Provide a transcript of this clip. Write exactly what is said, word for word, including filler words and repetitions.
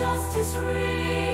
justice reigns.